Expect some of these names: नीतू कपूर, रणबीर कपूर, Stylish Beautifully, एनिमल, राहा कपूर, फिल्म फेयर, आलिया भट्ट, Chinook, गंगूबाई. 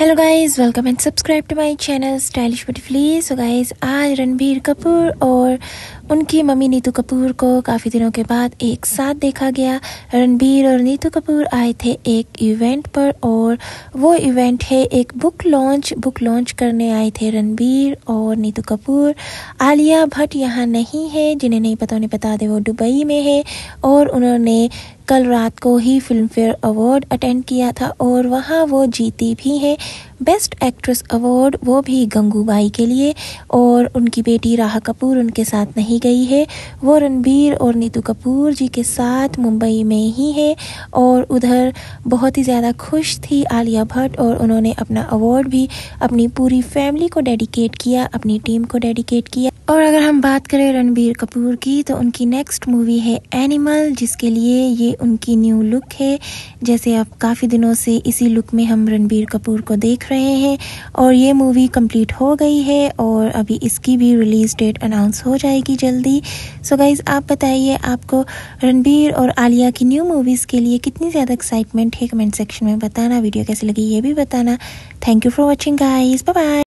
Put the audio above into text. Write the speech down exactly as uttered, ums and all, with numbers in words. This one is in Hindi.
Hello guys, welcome and subscribe to my channel stylish beautifully. So guys, आज रणबीर कपूर और उनकी मम्मी नीतू कपूर को काफ़ी दिनों के बाद एक साथ देखा गया। रणबीर और नीतू कपूर आए थे एक इवेंट पर और वो इवेंट है एक बुक लॉन्च। बुक लॉन्च करने आए थे रणबीर और नीतू कपूर। आलिया भट्ट यहाँ नहीं है, जिन्हें नहीं पता उन्हें बता दें, वो दुबई में है और उन्होंने कल रात को ही फिल्म फेयर अवार्ड अटेंड किया था और वहाँ वो जीती भी हैं बेस्ट एक्ट्रेस अवार्ड, वो भी गंगूबाई के लिए। और उनकी बेटी राहा कपूर उनके साथ नहीं गई है, वो रणबीर और नीतू कपूर जी के साथ मुंबई में ही है। और उधर बहुत ही ज़्यादा खुश थी आलिया भट्ट और उन्होंने अपना अवार्ड भी अपनी पूरी फैमिली को डेडिकेट किया, अपनी टीम को डेडिकेट किया। और अगर हम बात करें रणबीर कपूर की, तो उनकी नेक्स्ट मूवी है एनिमल, जिसके लिए ये उनकी न्यू लुक है। जैसे अब काफ़ी दिनों से इसी लुक में हम रणबीर कपूर को देख रहे हैं और ये मूवी कंप्लीट हो गई है और अभी इसकी भी रिलीज़ डेट अनाउंस हो जाएगी जल्दी। सो गाइज़, आप बताइए आपको रणबीर और आलिया की न्यू मूवीज़ के लिए कितनी ज़्यादा एक्साइटमेंट है, कमेंट सेक्शन में बताना। वीडियो कैसी लगी ये भी बताना। Thank you for watching guys, bye bye.